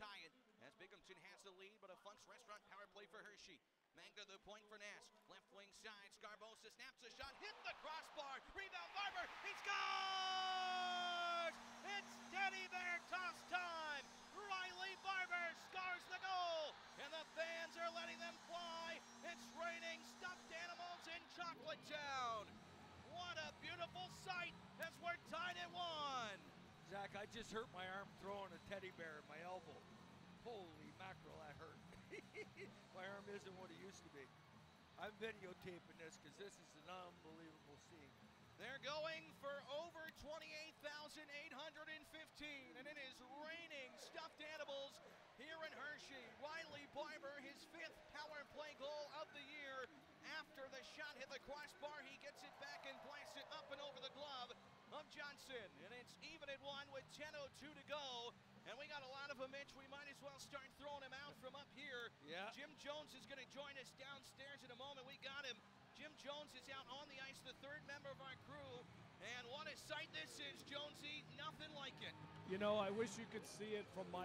tie it as Binghamton has the lead, but a Funk's Restaurant power play for Hershey. Manga to the point for Nash. Left wing side, Scarbosa snaps a shot, hit the crossbar. Rebound Barber, he scores! It's Teddy Bear toss time. Riley Barber scores the goal, and the fans are letting them fly. It's raining stuffed animals in Chocolate Town. What a beautiful sight as we're tied at 1. Zach, I just hurt my arm throwing a teddy bear at my elbow. Holy mackerel, that hurt. My arm isn't what it used to be. I'm videotaping this because this is an unbelievable scene. They're going for over 28,815, and it is raining stuffed animals here in Hershey. Riley Barber, his 5th power play goal of the year. After the shot hit the crossbar, he gets it back and blasts it up and over the glove of Johnson. And it's even at 1 with 10:02 to go. And we got a lot of them, Mitch. We might as well start throwing him out from up here. Yeah. Jim Jones is going to join us downstairs in a moment. We got him. Jim Jones is out on the ice, the 3rd member of our crew. And what a sight this is, Jonesy. Nothing like it. You know, I wish you could see it from my